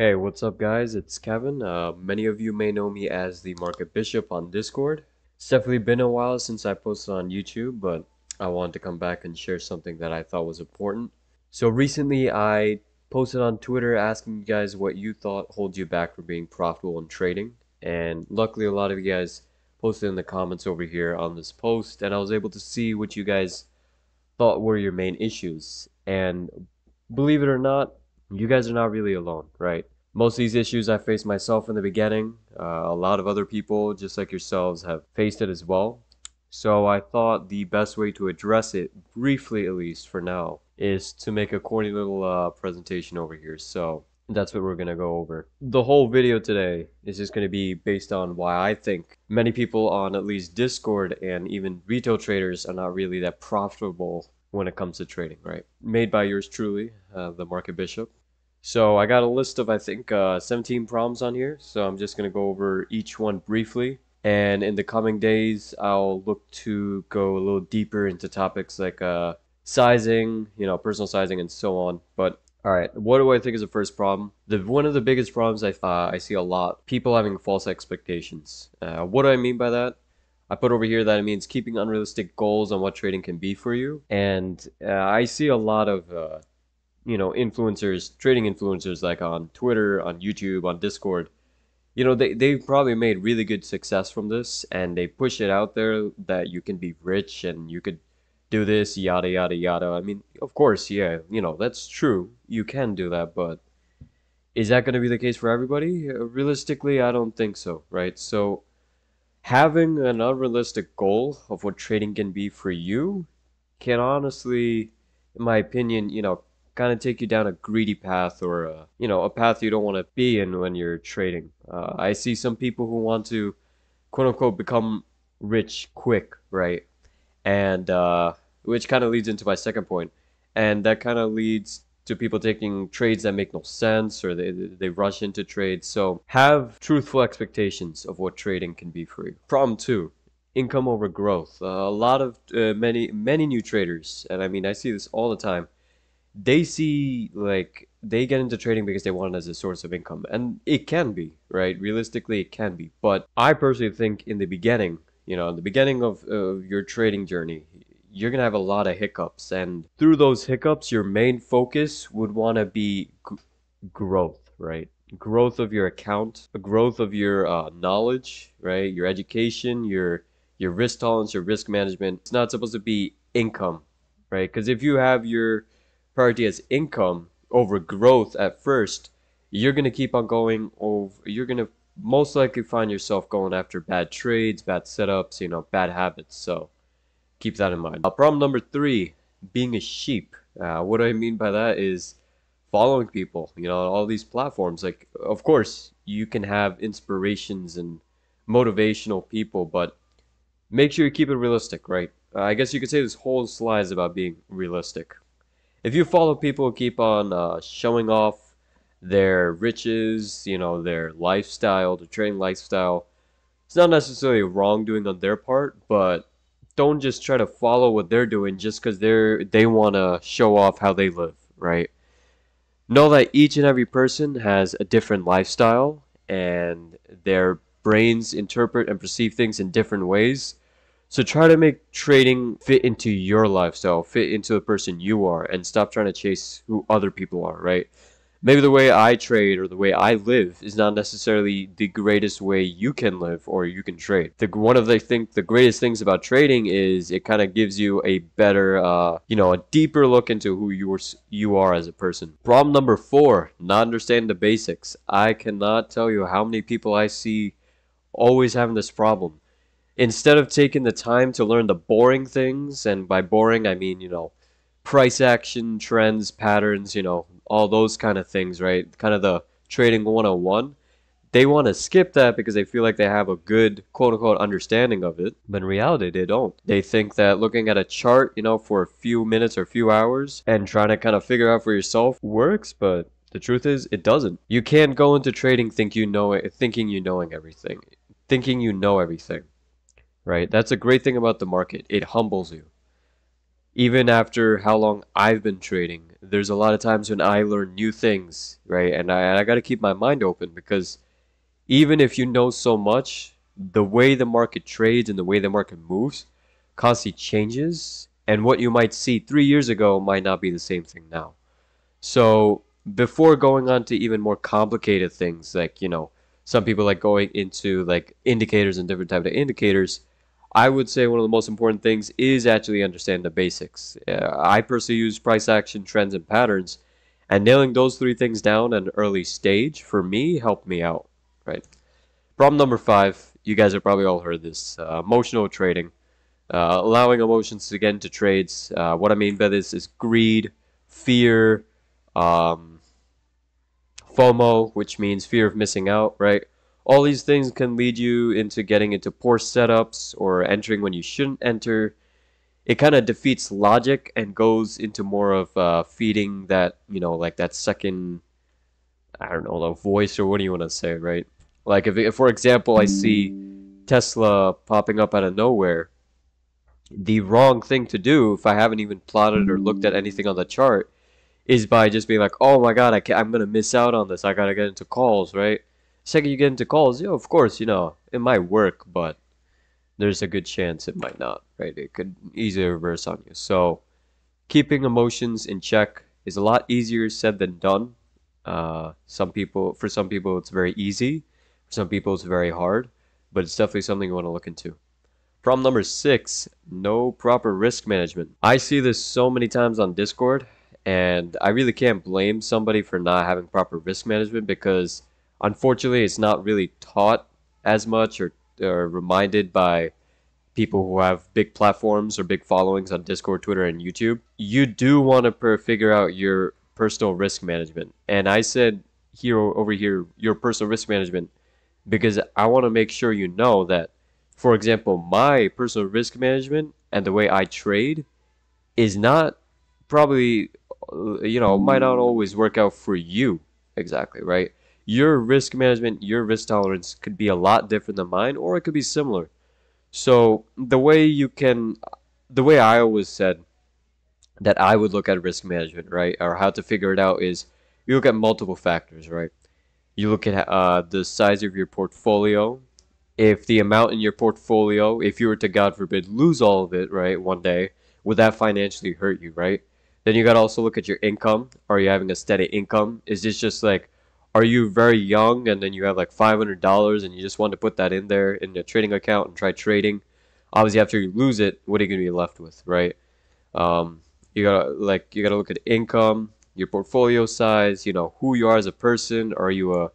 Hey, what's up guys, it's Kevin. Many of you may know me as the Market Bishop on Discord. It's definitely been a while since I posted on YouTube, but I wanted to come back and share something that I thought was important. So recently I posted on Twitter asking you guys what you thought holds you back from being profitable in trading. And luckily a lot of you guys posted in the comments over here on this post, and I was able to see what you guys thought were your main issues. And believe it or not, you guys are not really alone, right? Most of these issues I faced myself in the beginning. A lot of other people, just like yourselves, have faced it as well. So I thought the best way to address it, briefly at least for now, is to make a corny little presentation over here. So that's what we're going to go over. The whole video today is just going to be based on why I think many people on at least Discord and even retail traders are not really that profitable when it comes to trading, right? Made by yours truly, the Market Bishop. So I got a list of, I think, 17 problems on here, so I'm just going to go over each one briefly, and in the coming days I'll look to go a little deeper into topics like sizing, you know, personal sizing and so on. But all right, what do I think is the first problem? One of the biggest problems I see a lot, people having false expectations. What do I mean by that? I put over here that it means keeping unrealistic goals on what trading can be for you. And I see a lot of you know, influencers, trading influencers, like on Twitter, on YouTube, on Discord. You know, they probably made really good success from this, and they push it out there that you can be rich and you could do this, yada yada yada. I mean, of course, yeah, you know, that's true, you can do that, but is that going to be the case for everybody? Realistically, I don't think so, right? So having an unrealistic goal of what trading can be for you can honestly, in my opinion, you know, kind of take you down a greedy path, or a, you know, a path you don't want to be in when you're trading. I see some people who want to, quote unquote, become rich quick, right? And which kind of leads into my second point, and that kind of leads to people taking trades that make no sense, or they rush into trades. So have truthful expectations of what trading can be for you. Problem two, income over growth. A lot of many new traders, and I mean, I see this all the time, they see, like, they get into trading because they want it as a source of income, and it can be, right? Realistically, it can be. But I personally think in the beginning, you know, in the beginning of your trading journey, you're going to have a lot of hiccups, and through those hiccups, your main focus would want to be growth, right? Growth of your account, growth of your knowledge, right? Your education, your risk tolerance, your risk management. It's not supposed to be income, right? Because if you have your priority as income over growth at first, you're going to keep on going over, you're going to most likely find yourself going after bad trades, bad setups, you know, bad habits. So keep that in mind. Problem number three, being a sheep. What I mean by that is following people, you know, on all these platforms. Like, of course, you can have inspirations and motivational people, but make sure you keep it realistic, right? I guess you could say this whole slide is about being realistic. If you follow people who keep on showing off their riches, you know, their lifestyle, their trading lifestyle, it's not necessarily wrongdoing on their part, but don't just try to follow what they're doing just because they want to show off how they live, right? Know that each and every person has a different lifestyle, and their brains interpret and perceive things in different ways. So try to make trading fit into your lifestyle, fit into the person you are, and stop trying to chase who other people are, right? Maybe the way I trade or the way I live is not necessarily the greatest way you can live or you can trade. One of the greatest things about trading is it kind of gives you a better, you know, a deeper look into who you are as a person. Problem number four, not understanding the basics. I cannot tell you how many people I see always having this problem. Instead of taking the time to learn the boring things, and by boring I mean, you know, price action, trends, patterns, you know, all those kind of things, right? Kind of the trading 101. They want to skip that because they feel like they have a good, quote-unquote, understanding of it. But in reality, they don't. They think that looking at a chart, you know, for a few minutes or a few hours and trying to kind of figure out for yourself works, but the truth is it doesn't. You can't go into trading thinking you know everything, right? That's a great thing about the market. It humbles you. even after how long I've been trading, there's a lot of times when I learn new things, right? And I got to keep my mind open, because even if you know so much, the way the market trades and the way the market moves constantly changes, and what you might see 3 years ago might not be the same thing now. So before going on to even more complicated things, like, you know, some people like going into like indicators and different types of indicators, I would say one of the most important things is actually understand the basics. I personally use price action, trends, and patterns, and nailing those three things down at an early stage for me helped me out, right? Problem number 5, you guys have probably all heard this, emotional trading, allowing emotions to get into trades. What I mean by this is greed, fear, FOMO, which means fear of missing out, right? All these things can lead you into getting into poor setups or entering when you shouldn't enter. It kind of defeats logic and goes into more of feeding that, you know, like that second, I don't know, the voice, or what do you want to say, right? Like if for example, I see Tesla popping up out of nowhere, the wrong thing to do if I haven't even plotted or looked at anything on the chart is by just being like, oh my God, I'm going to miss out on this. I got to get into calls, right? Second you get into calls, you know, of course, you know, it might work, but there's a good chance it might not, right? It could easily reverse on you. So keeping emotions in check is a lot easier said than done. For some people, it's very easy. For some people, it's very hard, but it's definitely something you want to look into. Problem number 6, no proper risk management. I see this so many times on Discord, and I really can't blame somebody for not having proper risk management, because unfortunately it's not really taught as much or reminded by people who have big platforms or big followings on Discord, Twitter, and YouTube. You do want to figure out your personal risk management. And I said over here, your personal risk management, because I want to make sure you know that, for example, my personal risk management and the way I trade is not probably, you know, might not always work out for you exactly, right? Your risk management, your risk tolerance could be a lot different than mine, or it could be similar. So the way I always said that I would look at risk management, right, or how to figure it out, is you look at multiple factors, right? You look at the size of your portfolio. If the amount in your portfolio, if you were to, God forbid, lose all of it, right, one day, would that financially hurt you, right? Then you got to also look at your income. Are you having a steady income? Is this just like, are you very young and then you have like $500 and you just want to put that in there in a trading account and try trading? Obviously, after you lose it, what are you going to be left with, right? You got to look at income, your portfolio size, you know, who you are as a person. Are you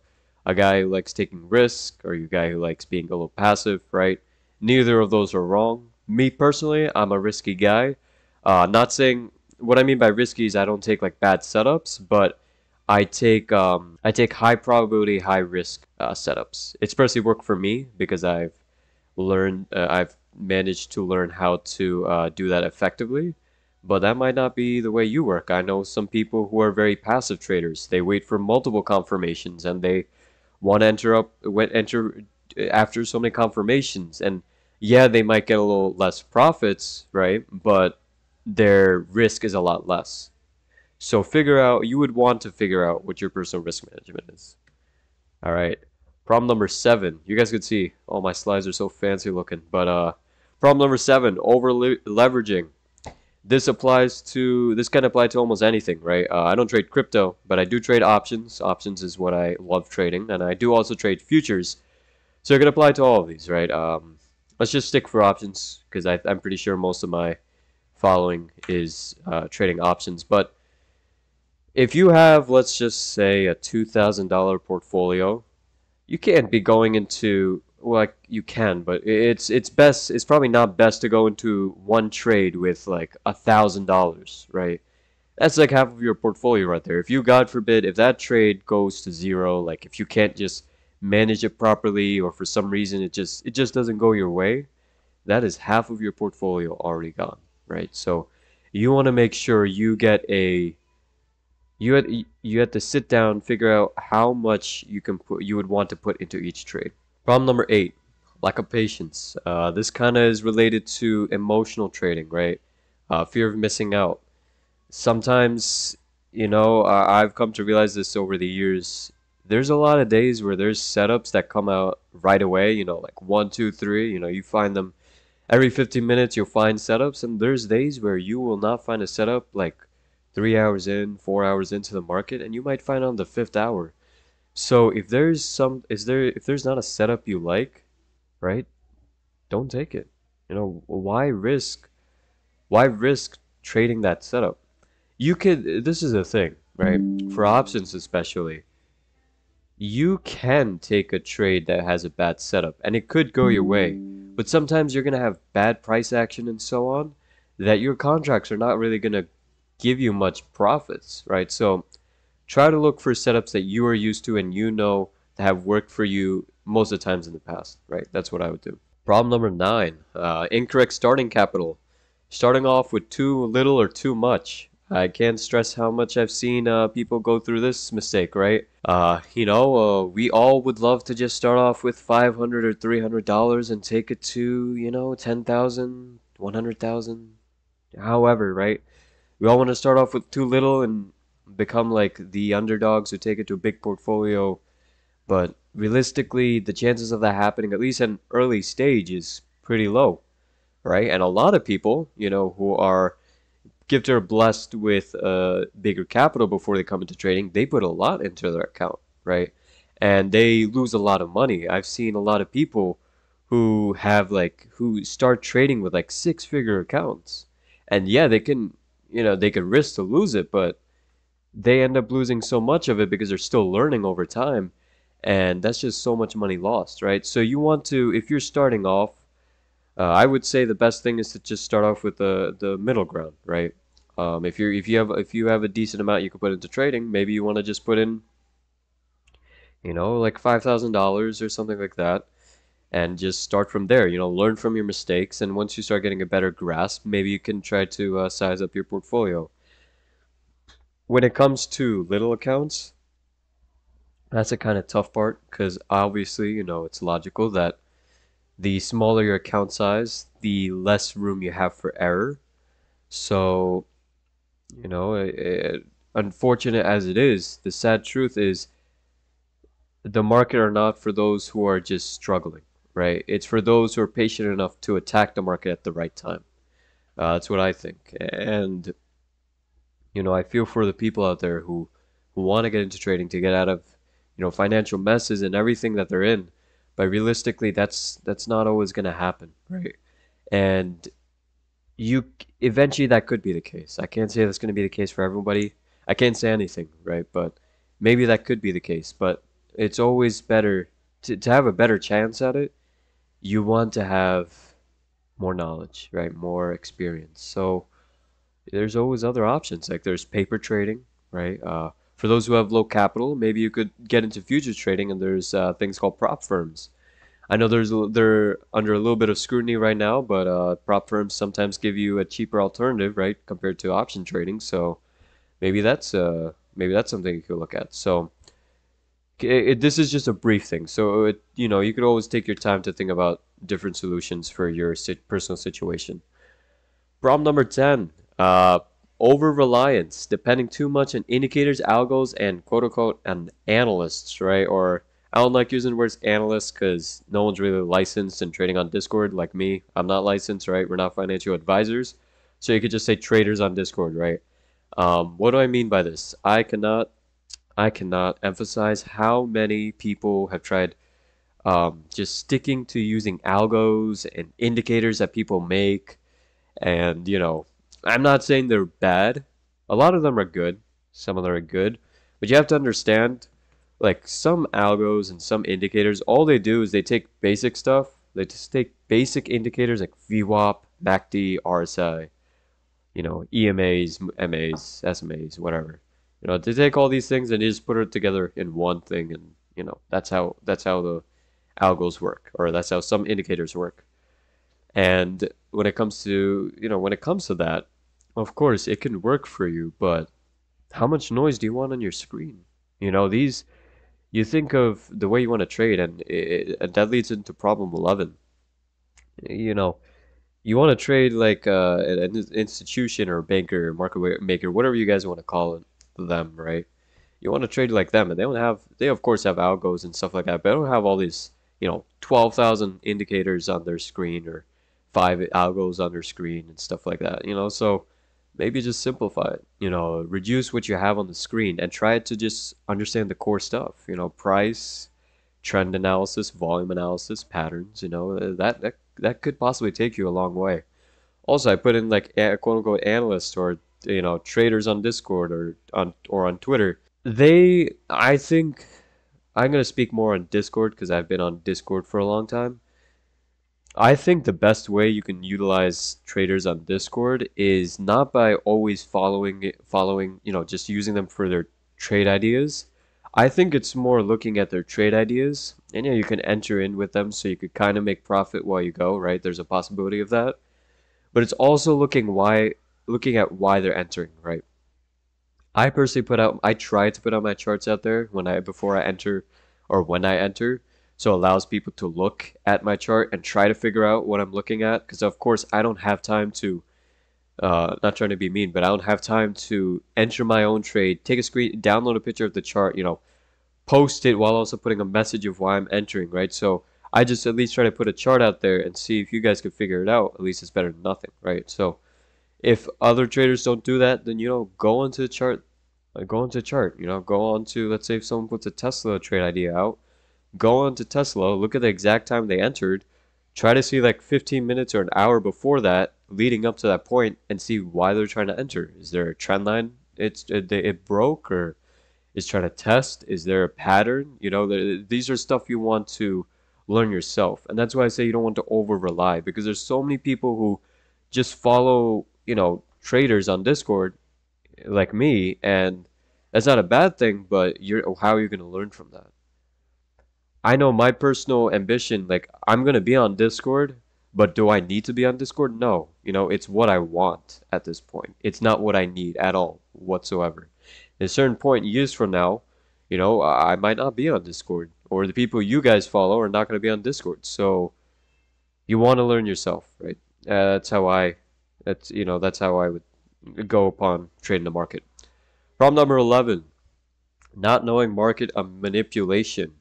a guy who likes taking risk, or you guy who likes being a little passive, right? Neither of those are wrong. Me personally, I'm a risky guy. Not saying, what I mean by risky is I don't take like bad setups, but I take high probability, high risk setups. It's personally worked for me, because I've managed to learn how to do that effectively. But that might not be the way you work. I know some people who are very passive traders. They wait for multiple confirmations, and they want to enter after so many confirmations, and yeah, they might get a little less profits, right? But their risk is a lot less. So you would want to figure out what your personal risk management is. All right, problem number 7. You guys could see all my slides are so fancy looking, but problem number 7, over leveraging. This can apply to almost anything, right? I don't trade crypto, but I do trade options. Options is what I love trading, and I do also trade futures. So it can apply to all of these, right? Let's just stick for options, because I'm pretty sure most of my following is trading options. But if you have, let's just say, a $2,000 portfolio, you can't be going into, like, you can, but it's probably not best to go into one trade with like $1,000, right? That's like half of your portfolio right there. If you, God forbid, if that trade goes to zero, like if you can't just manage it properly, or for some reason it just doesn't go your way, that is half of your portfolio already gone, right? So you want to make sure you have to sit down, figure out how much you would want to put into each trade. Problem number 8, lack of patience. This kind of is related to emotional trading, right? fear of missing out. Sometimes, you know, I've come to realize this over the years. There's a lot of days where there's setups that come out right away, you know, like 1, 2, 3, you know, you find them every 15 minutes, you'll find setups. And there's days where you will not find a setup like 3 hours in, 4 hours into the market, and you might find on the 5th hour. So if there's not a setup you like, right, don't take it. You know, why risk trading that setup? You could, this is the thing, right? For options especially, you can take a trade that has a bad setup and it could go your way, but sometimes you're going to have bad price action and so on that your contracts are not really going to give you much profits, right? So try to look for setups that you are used to and you know that have worked for you most of the times in the past, right? That's what I would do. Problem number 9, incorrect starting capital. Starting off with too little or too much. I can't stress how much I've seen people go through this mistake, right? You know, we all would love to just start off with $500 or $300 and take it to, you know, $10,000, $100,000, however, right? We all want to start off with too little and become like the underdogs who take it to a big portfolio. But realistically, the chances of that happening, at least at an early stage, is pretty low, right? And a lot of people, you know, who are gifted or blessed with bigger capital before they come into trading, they put a lot into their account, right? And they lose a lot of money. I've seen a lot of people who have like, who start trading with like 6-figure accounts. And yeah, they can, you know, they could risk to lose it, but they end up losing so much of it because they're still learning over time. And that's just so much money lost, right? So you want to, if you're starting off, I would say the best thing is to just start off with the middle ground, right? If you have a decent amount you can put into trading, maybe you want to just put in, you know, like $5,000 or something like that, and just start from there. You know, learn from your mistakes, and once you start getting a better grasp, maybe you can try to size up your portfolio. When it comes to little accounts, that's a kind of tough part, because obviously, you know, it's logical that the smaller your account size, the less room you have for error. So, you know, unfortunate as it is, the sad truth is the market are not for those who are just struggling, right? It's for those who are patient enough to attack the market at the right time. That's what I think. And, you know, I feel for the people out there who want to get into trading to get out of, you know, financial messes and everything that they're in. But realistically, that's not always going to happen, right? And you eventually, that could be the case. I can't say that's going to be the case for everybody. I can't say anything, right? But maybe that could be the case. But it's always better to have a better chance at it. You want to have more knowledge, right? More experience. So there's always other options. Like there's paper trading, right? For those who have low capital, maybe you could get into futures trading, and there's things called prop firms. I know they're under a little bit of scrutiny right now, but prop firms sometimes give you a cheaper alternative, right, compared to option trading. So maybe that's something you could look at. So this is just a brief thing. So you know, you could always take your time to think about different solutions for your personal situation. Problem number 10. Over-reliance, depending too much on indicators, algos, and quote-unquote and analysts, right? Or I don't like using the words analysts because no one's really licensed in trading on Discord like me. I'm not licensed, right? We're not financial advisors. So you could just say traders on Discord, right? What do I mean by this? I cannot emphasize how many people have tried just sticking to using algos and indicators that people make. And, you know, I'm not saying they're bad. A lot of them are good. Some of them are good. But you have to understand, like, some algos and some indicators, all they do is they take basic stuff. They just take basic indicators like VWAP, MACD, RSI, you know, EMAs, MAs, SMAs, whatever. You know, they take all these things and they just put it together in one thing. And, you know, that's how the algos work, or that's how some indicators work. And when it comes to, you know, when it comes to that, of course, it can work for you, but how much noise do you want on your screen? You know, these, you think of the way you want to trade, and that leads into problem 11. You know, you want to trade like an institution or a banker or market maker, whatever you guys want to call it, them, right? You want to trade like them, and they don't have, they of course have algos and stuff like that, but they don't have all these, you know, 12,000 indicators on their screen or 5 algos on their screen and stuff like that, you know. So maybe just simplify it, you know, reduce what you have on the screen and try to just understand the core stuff, you know, price, trend analysis, volume analysis, patterns, you know, that could possibly take you a long way. Also, I put in like quote unquote analysts or, you know, traders on Discord or on Twitter. They, I think I'm going to speak more on Discord because I've been on Discord for a long time. I think the best way you can utilize traders on Discord is not by always following, you know, just using them for their trade ideas. I think it's more looking at their trade ideas, and yeah, you can enter in with them so you could kind of make profit while you go, right? There's a possibility of that. But it's also looking at why they're entering, right? I personally try to put out my charts out there before I enter, so it allows people to look at my chart and try to figure out what I'm looking at, because of course I don't have time to not trying to be mean, but I don't have time to enter my own trade, take a screen, download a picture of the chart, you know, post it while also putting a message of why I'm entering, right? So I just at least try to put a chart out there and see if you guys could figure it out. At least it's better than nothing, right? So if other traders don't do that, then, you know, go onto the chart, you know, go on to, let's say if someone puts a Tesla trade idea out, go on to Tesla, look at the exact time they entered, try to see like 15 minutes or an hour before that, leading up to that point, and see why they're trying to enter. Is there a trend line it broke or is trying to test? Is there a pattern? You know, these are stuff you want to learn yourself. And that's why I say you don't want to over rely, because there's so many people who just follow, you know, traders on Discord like me, and that's not a bad thing, but how are you going to learn from that? I know my personal ambition, like I'm going to be on Discord, but do I need to be on Discord? No. You know, it's what I want at this point. It's not what I need at all whatsoever. At a certain point, years from now, you know, I might not be on Discord, or the people you guys follow are not going to be on Discord. So you want to learn yourself, right? That's how I would go upon trading the market. Problem number 11, not knowing market manipulation.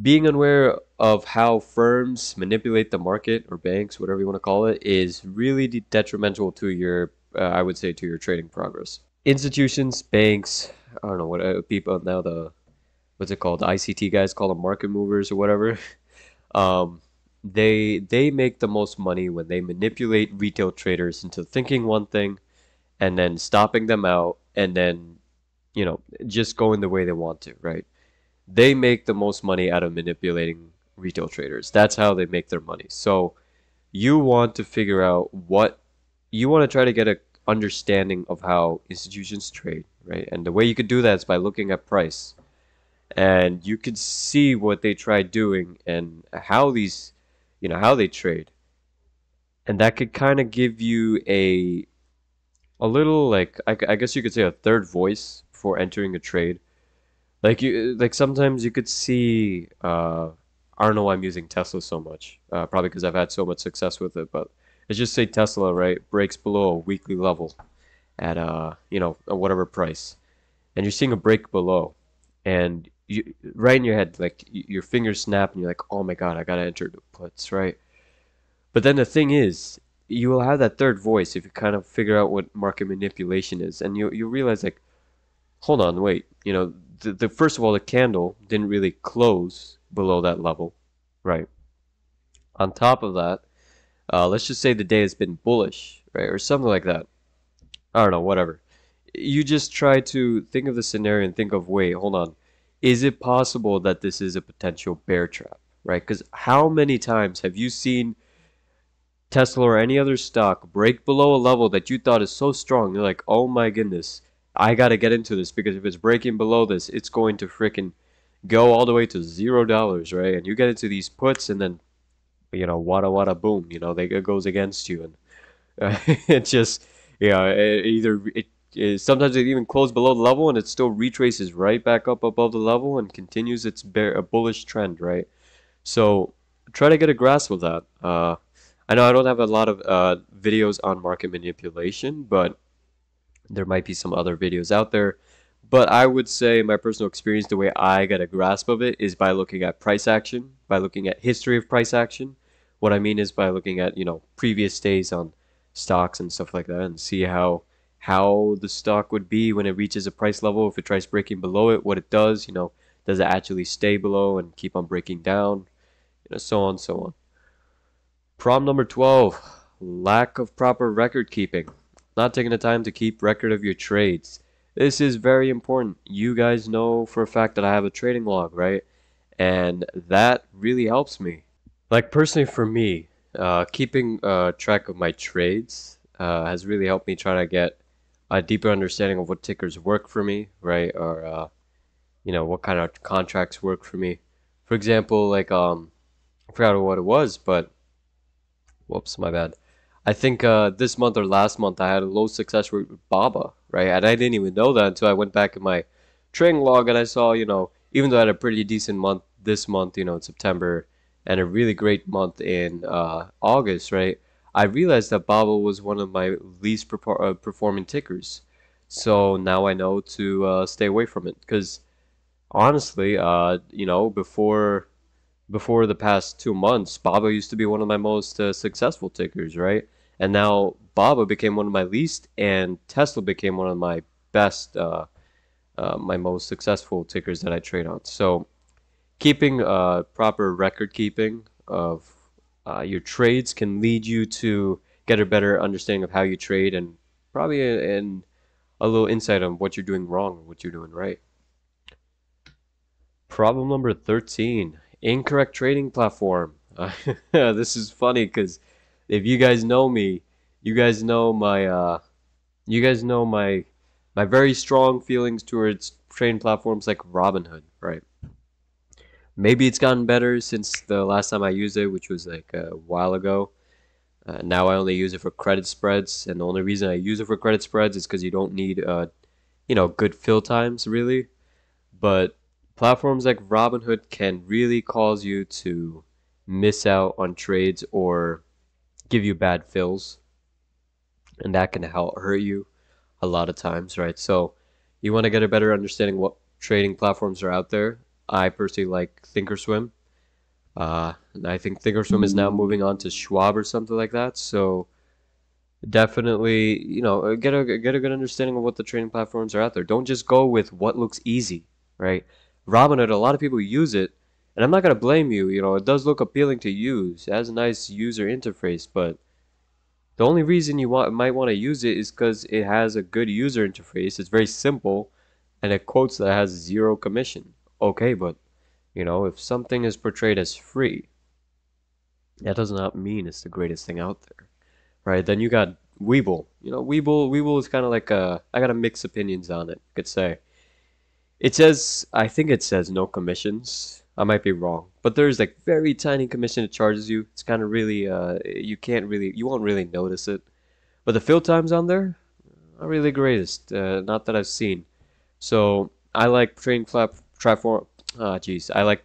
Being unaware of how firms manipulate the market, or banks, whatever you want to call it, is really detrimental to your, I would say, to your trading progress. Institutions, banks, I don't know what people now, the ICT guys call them market movers or whatever. They make the most money when they manipulate retail traders into thinking one thing and then stopping them out and then, you know, just going the way they want to, right? They make the most money out of manipulating retail traders. That's how they make their money. So you want to figure out what you want to try to get an understanding of how institutions trade, right? And the way you could do that is by looking at price. And you could see what they try doing and how these, you know, how they trade. And that could kind of give you a little, like, I guess you could say a third voice for entering a trade. Like sometimes you could see, I don't know why I'm using Tesla so much, probably because I've had so much success with it, but let's just say Tesla, right, breaks below a weekly level at, you know, whatever price, and you're seeing a break below, and you, right in your head, like, your fingers snap, and you're like, oh my god, I gotta enter the puts, right? But then the thing is, you will have that third voice if you kind of figure out what market manipulation is, and you realize, like, hold on, wait, you know, first of all, the candle didn't really close below that level, right? On top of that, let's just say the day has been bullish, right, or something like that. I don't know, whatever. You just try to think of the scenario and think of, wait, hold on, is it possible that this is a potential bear trap, right? Because how many times have you seen Tesla or any other stock break below a level that you thought is so strong? You're like, oh my goodness, I gotta get into this, because if it's breaking below this, it's going to freaking go all the way to $0, right? And you get into these puts, and then, you know, wada wada boom, you know, it goes against you, and it just, you know, sometimes it even closes below the level, and it still retraces right back up above the level and continues its bullish trend, right? So try to get a grasp of that. I know I don't have a lot of videos on market manipulation, but there might be some other videos out there. But I would say my personal experience, the way I got a grasp of it, is by looking at price action, by looking at history of price action. What I mean is by looking at, you know, previous days on stocks and stuff like that, and see how the stock would be when it reaches a price level, if it tries breaking below it, what it does, you know, does it actually stay below and keep on breaking down, you know, so on, so on. Problem number 12, lack of proper record keeping. Not taking the time to keep record of your trades. This is very important. You guys know for a fact that I have a trading log, right? And that really helps me. Like, personally for me, keeping track of my trades has really helped me try to get a deeper understanding of what tickers work for me, right? Or, you know, what kind of contracts work for me. For example, like, I forgot what it was, but, whoops, my bad. I think this month or last month I had a low success rate with Baba, right? And I didn't even know that until I went back in my trading log and I saw, you know, even though I had a pretty decent month this month, you know, in September, and a really great month in August, right? I realized that Baba was one of my least performing tickers. So now I know to stay away from it, because honestly, you know, before the past 2 months, Baba used to be one of my most successful tickers, right? And now Baba became one of my least, and Tesla became one of my best, my most successful tickers that I trade on. So keeping proper record keeping of your trades can lead you to get a better understanding of how you trade, and probably a little insight on what you're doing wrong and what you're doing right. Problem number 13. Incorrect trading platform. This is funny because if you guys know me, you guys know my my very strong feelings towards trading platforms like Robinhood, right? Maybe it's gotten better since the last time I used it, which was like a while ago. Now I only use it for credit spreads, and the only reason I use it for credit spreads is because you don't need you know, good fill times really. But platforms like Robinhood can really cause you to miss out on trades or give you bad fills, and that can hurt you a lot of times, right? So you want to get a better understanding what trading platforms are out there. I personally like Thinkorswim, and I think Thinkorswim is now moving on to Schwab or something like that. So definitely, you know, get a good understanding of what the trading platforms are out there. Don't just go with what looks easy, right? Robinhood, a lot of people use it, and I'm not going to blame you. You know, it does look appealing to use. It has a nice user interface, but the only reason you might want to use it is because it has a good user interface. It's very simple, and it quotes that it has zero commission. Okay, but, you know, if something is portrayed as free, that does not mean it's the greatest thing out there, right? Then you got Webull. You know, Webull is kind of like a... I got a mixed opinions on it, I could say. It says, I think it says no commissions. I might be wrong, but there's like very tiny commission it charges you. It's kind of really, you won't really notice it. But the fill times on there, not really greatest, not that I've seen. So I like trading platforms like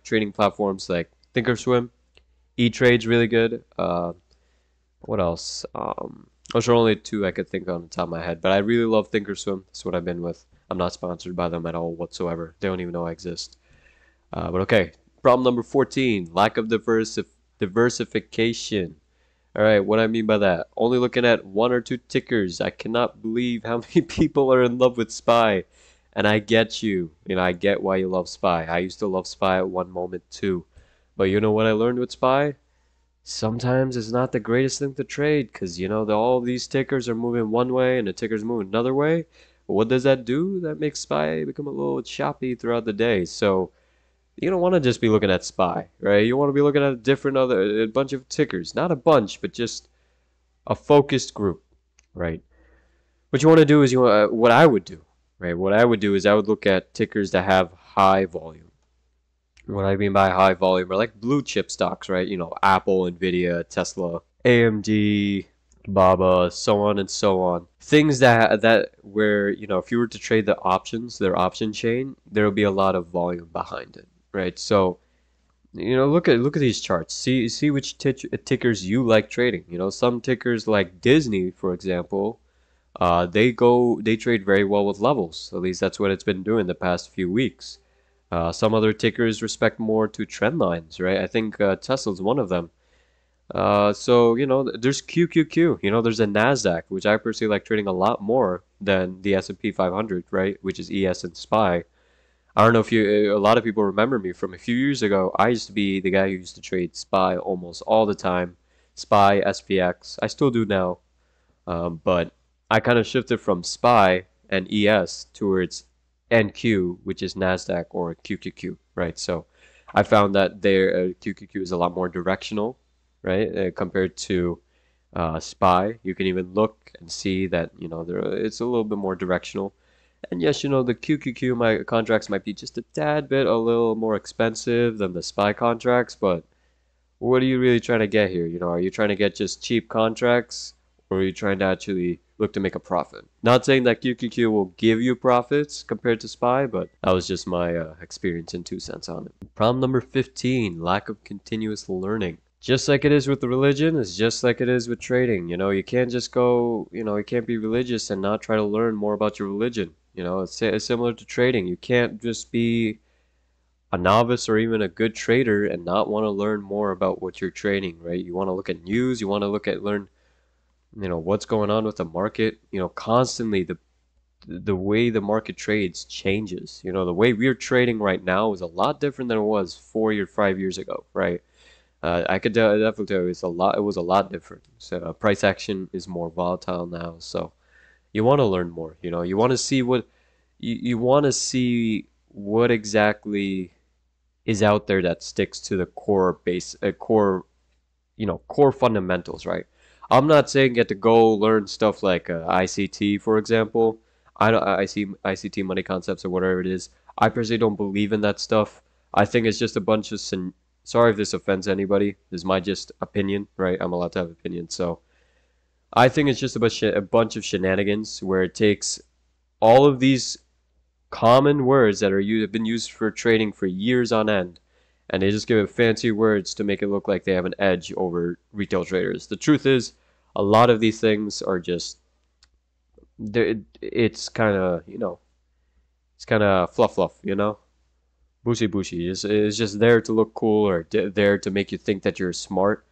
Thinkorswim, E-Trade's really good. What else? Those are only two I could think on the top of my head, but I really love Thinkorswim. That's what I've been with. I'm not sponsored by them at all whatsoever. They don't even know I exist. But okay, problem number 14, lack of diversification. All right, what I mean by that? Only looking at one or two tickers. I cannot believe how many people are in love with SPY. And I get you. You know, I get why you love SPY. I used to love SPY at one moment too. But you know what I learned with SPY? Sometimes it's not the greatest thing to trade because, you know, all these tickers are moving one way and the tickers moving another way. What does that do? That makes SPY become a little choppy throughout the day. So you don't want to just be looking at SPY, right? You want to be looking at a bunch of tickers. Not a bunch, but just a focused group, right? What you want to do is what I would do, right? What I would do is I would look at tickers that have high volume. What I mean by high volume are like blue chip stocks, right? You know, Apple, Nvidia, Tesla, AMD, Baba, so on and so on. Things that where, you know, if you were to trade their option chain, there will be a lot of volume behind it, right? So You know, look at these charts. See which tickers you like trading. You know, some tickers like Disney, for example, they trade very well with levels. At least that's what it's been doing the past few weeks. Some other tickers respect more to trend lines, right? I think Tesla's one of them. So, you know, there's QQQ. You know, there's a Nasdaq, which I personally like trading a lot more than the S&P 500, right? Which is ES and SPY. I don't know if a lot of people remember me from a few years ago. I used to be the guy who used to trade SPY almost all the time. SPY, SPX. I still do now. But I kind of shifted from SPY and ES towards NQ, which is Nasdaq or QQQ, right? So I found that their QQQ is a lot more directional, right? Compared to SPY. You can even look and see that, you know, it's a little bit more directional. And yes, you know, the QQQ, my contracts might be just a tad bit a little more expensive than the SPY contracts, but what are you really trying to get here? You know, are you trying to get just cheap contracts, or are you trying to actually look to make a profit? Not saying that QQQ will give you profits compared to SPY, but that was just my experience and 2 cents on it. Problem number 15, lack of continuous learning. Just like it is with religion, it's just like it is with trading. You know, you can't just go, you know, you can't be religious and not try to learn more about your religion. You know, it's similar to trading. You can't just be a novice or even a good trader and not want to learn more about what you're trading, right? You want to look at news. You want to learn, you know, what's going on with the market. You know, constantly the way the market trades changes. You know, the way we're trading right now is a lot different than it was 4 or 5 years ago, right? I could definitely tell you it was a lot different. So price action is more volatile now. So you want to learn more. You know, you want to see what you want to see what exactly is out there that sticks to the core base, you know, core fundamentals, right? I'm not saying you have to go learn stuff like ICT, for example. ICT money concepts or whatever it is. I personally don't believe in that stuff. I think it's just a bunch of sorry if this offends anybody. This is my just opinion, right? I'm allowed to have opinions, so. I think it's just a bunch of shenanigans where it takes all of these common words that have been used for trading for years on end, and they just give it fancy words to make it look like they have an edge over retail traders. The truth is, a lot of these things are just, it's kind of, you know, it's kind of fluff, you know? Bushy. It's just there to look cool or there to make you think that you're smart.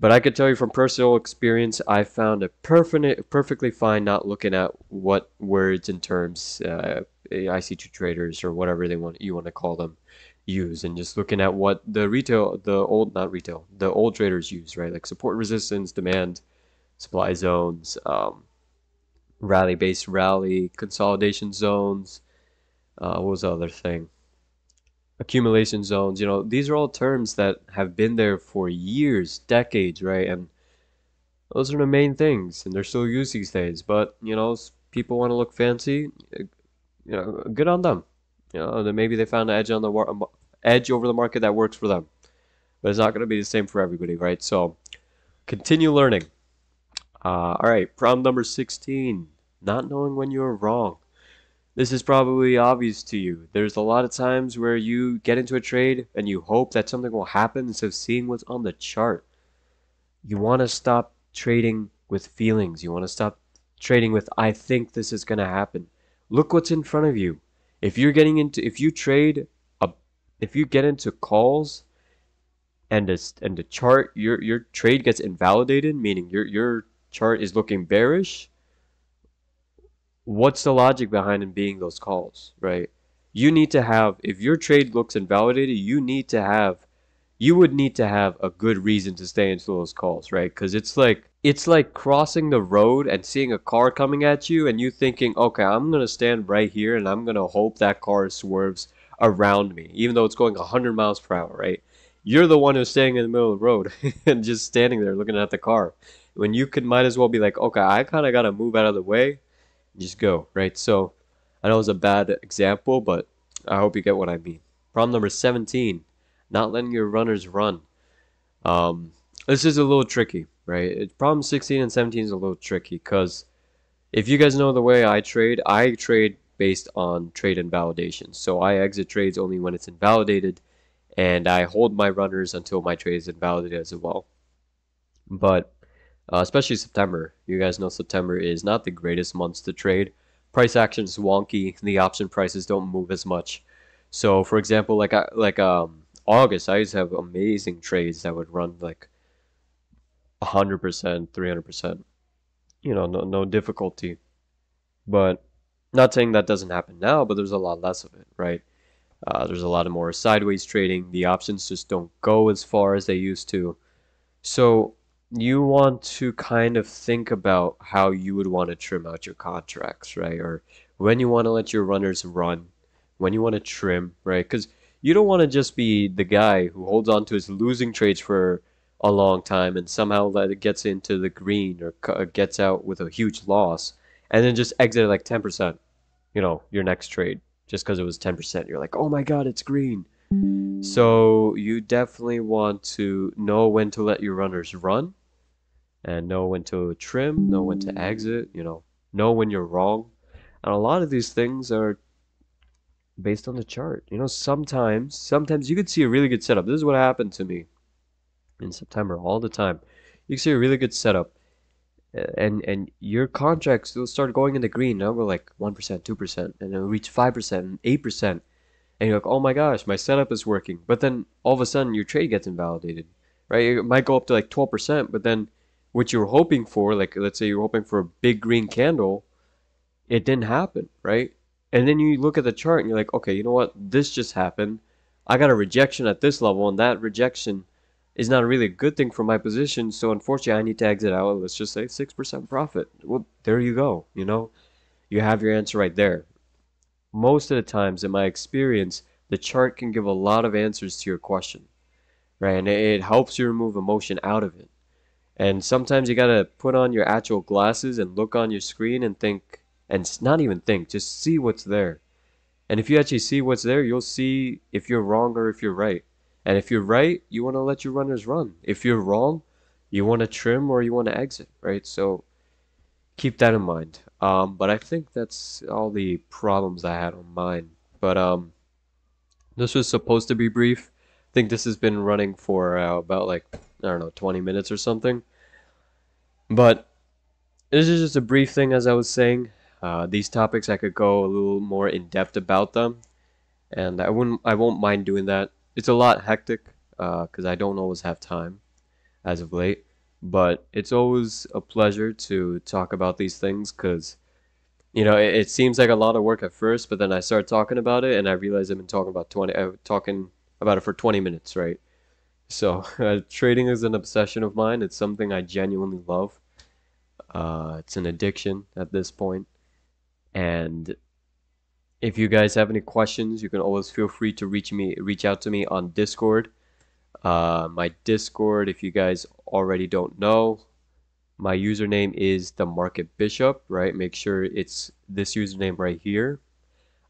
But I could tell you from personal experience, I found it perfectly fine not looking at what words and terms ICT traders or whatever you want to call them use, and just looking at what the old traders use, right? Like support, resistance, demand, supply zones, rally base, rally consolidation zones. What was the other thing? Accumulation zones. You know, these are all terms that have been there for years, decades, right? And those are the main things, and they're still used these days. But, you know, people want to look fancy, you know, good on them. You know, then maybe they found an edge on the edge over the market that works for them, but it's not going to be the same for everybody, right? So continue learning. All right, problem number 16, not knowing when you're wrong. This is probably obvious to you. There's a lot of times where you get into a trade and you hope that something will happen instead of seeing what's on the chart. You want to stop trading with feelings. You want to stop trading with, I think this is going to happen. Look what's in front of you. If you're getting into, if you get into calls and the chart, your trade gets invalidated, meaning your chart is looking bearish, what's the logic behind being those calls, right? You need to have, if your trade looks invalidated, you would need to have a good reason to stay into those calls, right? Because it's like crossing the road and seeing a car coming at you and you thinking, okay, I'm going to stand right here and I'm going to hope that car swerves around me, even though it's going 100 miles per hour, right? You're the one who's standing in the middle of the road and just standing there looking at the car. When you could might as well be like, okay, I kind of got to move out of the way. Just go, right? So I know it's a bad example, but I hope you get what I mean. Problem number 17, not letting your runners run. This is a little tricky, right? Problem 16 and 17 is a little tricky because if you guys know the way I trade based on trade invalidations. So I exit trades only when it's invalidated and I hold my runners until my trade is invalidated as well. But especially September, you guys know September is not the greatest months to trade. Price action is wonky. The option prices don't move as much. So for example, like August, I used to have amazing trades that would run like 100%, 300%. You know, no difficulty. But not saying that doesn't happen now, but there's a lot less of it, right? There's a lot of more sideways trading. The options just don't go as far as they used to. So you want to kind of think about how you would want to trim out your contracts, right? Or when you want to let your runners run, when you want to trim, right? Because you don't want to just be the guy who holds on to his losing trades for a long time and somehow that it gets into the green or gets out with a huge loss and then just exit like 10%, you know, your next trade just because it was 10%. You're like, oh my God, it's green. So you definitely want to know when to let your runners run and know when to trim, know when to exit, you know when you're wrong. And a lot of these things are based on the chart. You know, sometimes you could see a really good setup. This is what happened to me in September all the time. You can see a really good setup and your contracts will start going in the green. Now we're like 1%, 2%, and it'll reach 5%, 8%. And you're like, oh my gosh, my setup is working. But then all of a sudden your trade gets invalidated, right? It might go up to like 12%, but then what you were hoping for, like let's say you're hoping for a big green candle, it didn't happen, right? And then you look at the chart and you're like, okay, you know what? This just happened. I got a rejection at this level, and that rejection is not really a good thing for my position. So unfortunately, I need to exit out. Let's just say 6% profit. Well, there you go. You know, you have your answer right there. Most of the times in my experience, the chart can give a lot of answers to your question, right? And it helps you remove emotion out of it. And sometimes you got to put on your actual glasses and look on your screen and think, and not even think, just see what's there. And if you actually see what's there, you'll see if you're wrong or if you're right. And if you're right, you want to let your runners run. If you're wrong, you want to trim or you want to exit, right? So keep that in mind. But I think that's all the problems I had on mine. But this was supposed to be brief. I think this has been running for about like, I don't know, 20 minutes or something. But this is just a brief thing, as I was saying. These topics, I could go a little more in depth about them, and I won't mind doing that. It's a lot hectic because I don't always have time as of late, but it's always a pleasure to talk about these things because, you know, it seems like a lot of work at first, but then I start talking about it and I realize I've been talking about it for 20 minutes, right? So trading is an obsession of mine. It's something I genuinely love. It's an addiction at this point. And if you guys have any questions, you can always feel free to reach out to me on Discord. My Discord, if you guys already don't know, my username is the Market Bishop, right? Make sure it's this username right here.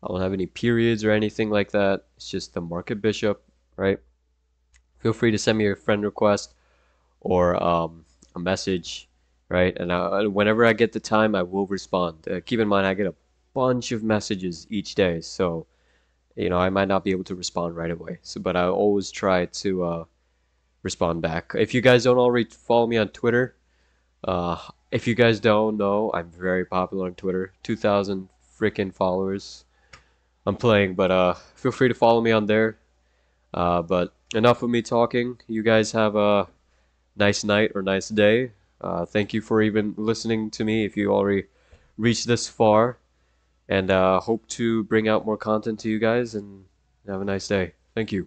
I don't have any periods or anything like that. It's just the Market Bishop, right? Feel free to send me a friend request or a message. Right, and whenever I get the time, I will respond. Keep in mind, I get a bunch of messages each day, so you know I might not be able to respond right away. So, but I always try to respond back. If you guys don't already follow me on Twitter, if you guys don't know, I'm very popular on Twitter. 2,000 freaking followers. I'm playing, but feel free to follow me on there. But enough of me talking. You guys have a nice night or nice day. Thank you for even listening to me if you already reached this far, and hope to bring out more content to you guys, and have a nice day. Thank you.